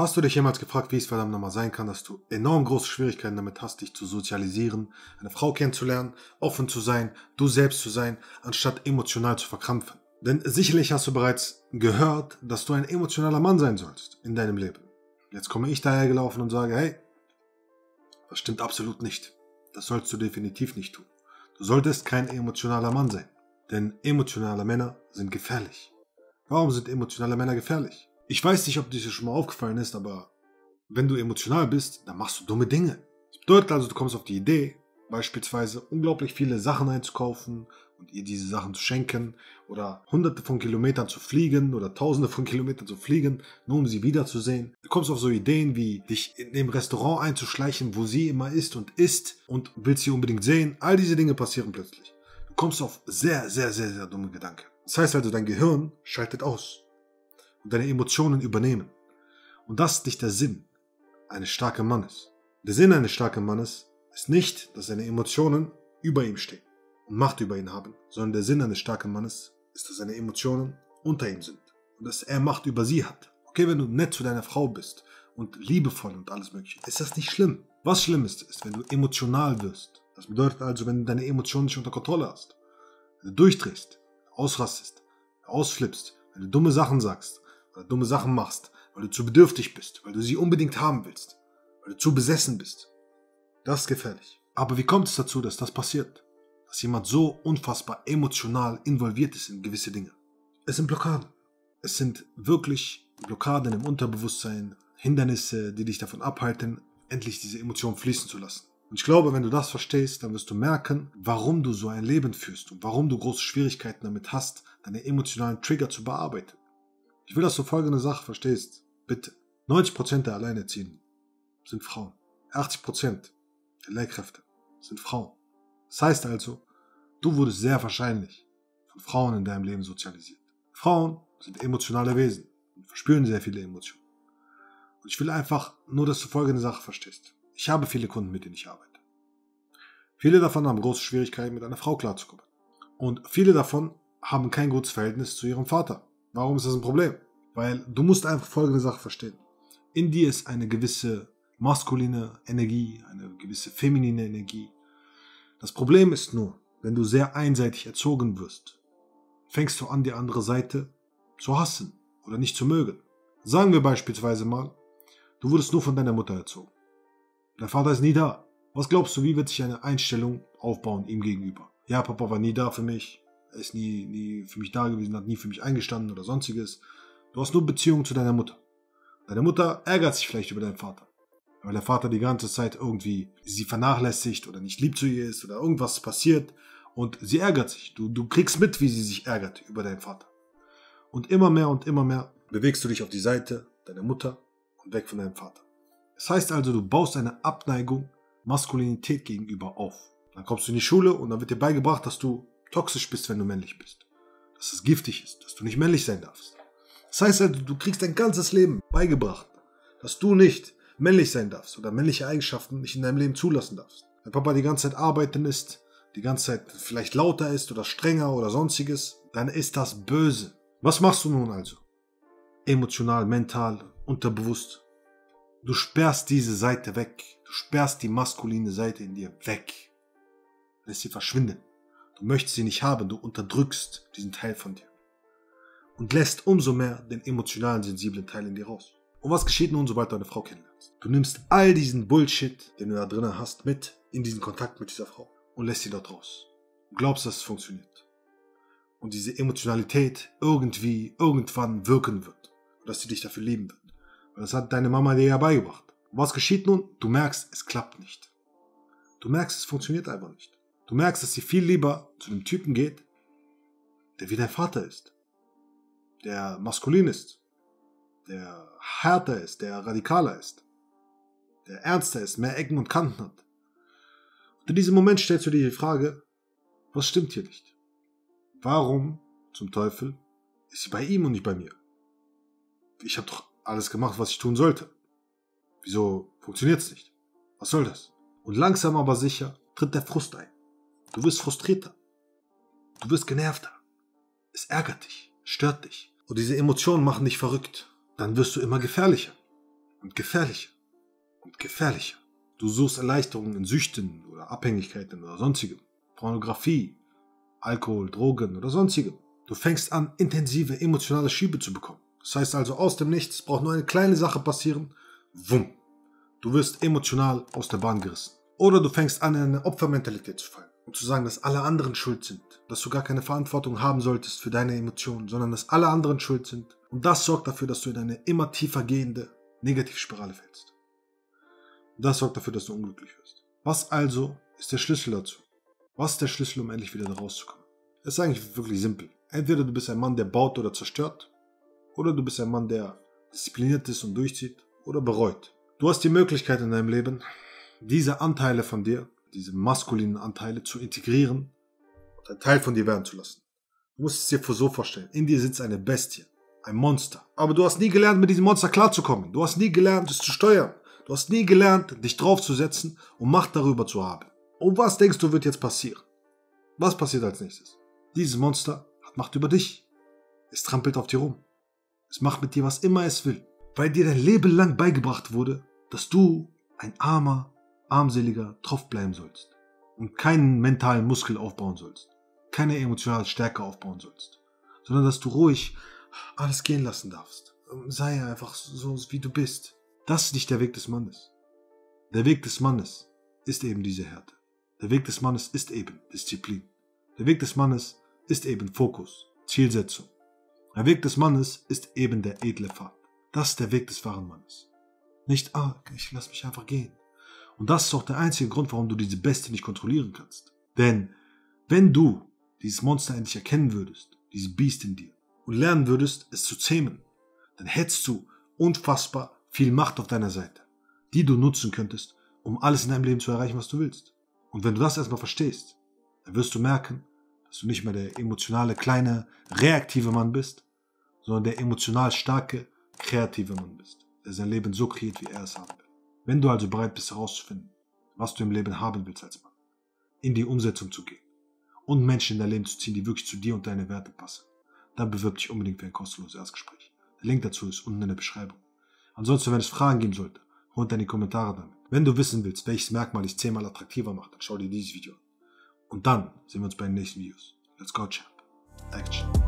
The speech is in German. Hast du dich jemals gefragt, wie es verdammt nochmal sein kann, dass du enorm große Schwierigkeiten damit hast, dich zu sozialisieren, eine Frau kennenzulernen, offen zu sein, du selbst zu sein, anstatt emotional zu verkrampfen? Denn sicherlich hast du bereits gehört, dass du ein emotionaler Mann sein sollst in deinem Leben. Jetzt komme ich dahergelaufen und sage, hey, das stimmt absolut nicht. Das sollst du definitiv nicht tun. Du solltest kein emotionaler Mann sein, denn emotionale Männer sind gefährlich. Warum sind emotionale Männer gefährlich? Ich weiß nicht, ob dir das schon mal aufgefallen ist, aber wenn du emotional bist, dann machst du dumme Dinge. Das bedeutet also, du kommst auf die Idee, beispielsweise unglaublich viele Sachen einzukaufen und ihr diese Sachen zu schenken oder hunderte von Kilometern zu fliegen oder tausende von Kilometern zu fliegen, nur um sie wiederzusehen. Du kommst auf so Ideen wie, dich in dem Restaurant einzuschleichen, wo sie immer isst und willst sie unbedingt sehen. All diese Dinge passieren plötzlich. Du kommst auf sehr, sehr, sehr, sehr dumme Gedanken. Das heißt also, dein Gehirn schaltet aus. Und deine Emotionen übernehmen. Und das ist nicht der Sinn eines starken Mannes. Der Sinn eines starken Mannes ist nicht, dass seine Emotionen über ihm stehen und Macht über ihn haben, sondern der Sinn eines starken Mannes ist, dass seine Emotionen unter ihm sind und dass er Macht über sie hat. Okay, wenn du nett zu deiner Frau bist und liebevoll und alles mögliche, ist das nicht schlimm. Was schlimm ist, ist, wenn du emotional wirst. Das bedeutet also, wenn du deine Emotionen nicht unter Kontrolle hast, wenn du durchdrehst, ausrastest, ausflippst, wenn du dumme Sachen sagst, weil du dumme Sachen machst, weil du zu bedürftig bist, weil du sie unbedingt haben willst, weil du zu besessen bist. Das ist gefährlich. Aber wie kommt es dazu, dass das passiert? Dass jemand so unfassbar emotional involviert ist in gewisse Dinge. Es sind Blockaden. Es sind wirklich Blockaden im Unterbewusstsein, Hindernisse, die dich davon abhalten, endlich diese Emotionen fließen zu lassen. Und ich glaube, wenn du das verstehst, dann wirst du merken, warum du so ein Leben führst und warum du große Schwierigkeiten damit hast, deine emotionalen Trigger zu bearbeiten. Ich will, dass du folgende Sache verstehst. Bitte. 90% der Alleinerziehenden sind Frauen. 80% der Lehrkräfte sind Frauen. Das heißt also, du wurdest sehr wahrscheinlich von Frauen in deinem Leben sozialisiert. Frauen sind emotionale Wesen und verspüren sehr viele Emotionen. Und ich will einfach nur, dass du folgende Sache verstehst. Ich habe viele Kunden, mit denen ich arbeite. Viele davon haben große Schwierigkeiten, mit einer Frau klarzukommen. Und viele davon haben kein gutes Verhältnis zu ihrem Vater. Warum ist das ein Problem? Weil du musst einfach folgende Sache verstehen. In dir ist eine gewisse maskuline Energie, eine gewisse feminine Energie. Das Problem ist nur, wenn du sehr einseitig erzogen wirst, fängst du an, die andere Seite zu hassen oder nicht zu mögen. Sagen wir beispielsweise mal, du wurdest nur von deiner Mutter erzogen. Dein Vater ist nie da. Was glaubst du, wie wird sich eine Einstellung aufbauen ihm gegenüber? Ja, Papa war nie da für mich. Er ist nie für mich da gewesen, hat nie für mich eingestanden oder sonstiges. Du hast nur Beziehung zu deiner Mutter. Deine Mutter ärgert sich vielleicht über deinen Vater, weil der Vater die ganze Zeit irgendwie sie vernachlässigt oder nicht lieb zu ihr ist oder irgendwas passiert und sie ärgert sich. Du kriegst mit, wie sie sich ärgert über deinen Vater. Und immer mehr bewegst du dich auf die Seite deiner Mutter und weg von deinem Vater. Das heißt also, du baust eine Abneigung Maskulinität gegenüber auf. Dann kommst du in die Schule und dann wird dir beigebracht, dass du toxisch bist, wenn du männlich bist. Dass es giftig ist, dass du nicht männlich sein darfst. Das heißt also, du kriegst dein ganzes Leben beigebracht, dass du nicht männlich sein darfst oder männliche Eigenschaften nicht in deinem Leben zulassen darfst. Wenn Papa die ganze Zeit arbeiten ist, die ganze Zeit vielleicht lauter ist oder strenger oder sonstiges, dann ist das böse. Was machst du nun also? Emotional, mental, unterbewusst. Du sperrst diese Seite weg. Du sperrst die maskuline Seite in dir weg. Lässt sie verschwinden. Du möchtest sie nicht haben, du unterdrückst diesen Teil von dir. Und lässt umso mehr den emotionalen, sensiblen Teil in dir raus. Und was geschieht nun, sobald du eine Frau kennenlernst? Du nimmst all diesen Bullshit, den du da drin hast, mit in diesen Kontakt mit dieser Frau. Und lässt sie dort raus. Du glaubst, dass es funktioniert. Und diese Emotionalität irgendwie, irgendwann wirken wird. Und dass sie dich dafür lieben wird. Und das hat deine Mama dir ja beigebracht. Und was geschieht nun? Du merkst, es klappt nicht. Du merkst, es funktioniert einfach nicht. Du merkst, dass sie viel lieber zu einem Typen geht, der wie dein Vater ist, der maskulin ist, der härter ist, der radikaler ist, der ernster ist, mehr Ecken und Kanten hat. Und in diesem Moment stellst du dir die Frage, was stimmt hier nicht? Warum zum Teufel ist sie bei ihm und nicht bei mir? Ich habe doch alles gemacht, was ich tun sollte. Wieso funktioniert es nicht? Was soll das? Und langsam aber sicher tritt der Frust ein. Du wirst frustrierter. Du wirst genervter. Es ärgert dich, stört dich. Und diese Emotionen machen dich verrückt. Dann wirst du immer gefährlicher. und gefährlicher und gefährlicher. Du suchst Erleichterungen in Süchten oder Abhängigkeiten oder sonstigem, Pornografie, Alkohol, Drogen oder sonstigem. Du fängst an, intensive emotionale Schiebe zu bekommen. Das heißt also, aus dem Nichts braucht nur eine kleine Sache passieren, wumm, du wirst emotional aus der Bahn gerissen. Oder du fängst an, in eine Opfermentalität zu fallen und zu sagen, dass alle anderen schuld sind, dass du gar keine Verantwortung haben solltest für deine Emotionen, sondern dass alle anderen schuld sind. Und das sorgt dafür, dass du in eine immer tiefer gehende Negativspirale fällst. Und das sorgt dafür, dass du unglücklich wirst. Was also ist der Schlüssel dazu? Was ist der Schlüssel, um endlich wieder da rauszukommen? Das ist eigentlich wirklich simpel. Entweder du bist ein Mann, der baut oder zerstört, oder du bist ein Mann, der diszipliniert ist und durchzieht oder bereut. Du hast die Möglichkeit in deinem Leben, diese Anteile von dir, diese maskulinen Anteile zu integrieren und ein Teil von dir werden zu lassen. Du musst es dir so vorstellen, in dir sitzt eine Bestie, ein Monster. Aber du hast nie gelernt, mit diesem Monster klarzukommen. Du hast nie gelernt, es zu steuern. Du hast nie gelernt, dich draufzusetzen und Macht darüber zu haben. Und was denkst du, wird jetzt passieren? Was passiert als nächstes? Dieses Monster hat Macht über dich. Es trampelt auf dir rum. Es macht mit dir, was immer es will. Weil dir dein Leben lang beigebracht wurde, dass du ein armer, armseliger Tropf bleiben sollst und keinen mentalen Muskel aufbauen sollst, keine emotionale Stärke aufbauen sollst, sondern dass du ruhig alles gehen lassen darfst. Sei einfach so, wie du bist. Das ist nicht der Weg des Mannes. Der Weg des Mannes ist eben diese Härte. Der Weg des Mannes ist eben Disziplin. Der Weg des Mannes ist eben Fokus, Zielsetzung. Der Weg des Mannes ist eben der edle Pfad. Das ist der Weg des wahren Mannes. Nicht, ich lasse mich einfach gehen. Und das ist auch der einzige Grund, warum du diese Bestie nicht kontrollieren kannst. Denn wenn du dieses Monster endlich erkennen würdest, dieses Biest in dir, und lernen würdest, es zu zähmen, dann hättest du unfassbar viel Macht auf deiner Seite, die du nutzen könntest, um alles in deinem Leben zu erreichen, was du willst. Und wenn du das erstmal verstehst, dann wirst du merken, dass du nicht mehr der emotionale, kleine, reaktive Mann bist, sondern der emotional starke, kreative Mann bist, der sein Leben so kreiert, wie er es haben will. Wenn du also bereit bist, herauszufinden, was du im Leben haben willst als Mann, in die Umsetzung zu gehen und Menschen in dein Leben zu ziehen, die wirklich zu dir und deine Werte passen, dann bewirb dich unbedingt für ein kostenloses Erstgespräch. Der Link dazu ist unten in der Beschreibung. Ansonsten, wenn es Fragen geben sollte, runter in die Kommentare damit. Wenn du wissen willst, welches Merkmal dich 10-mal attraktiver macht, dann schau dir dieses Video an. Und dann sehen wir uns bei den nächsten Videos. Let's go, Champ. Dankeschön.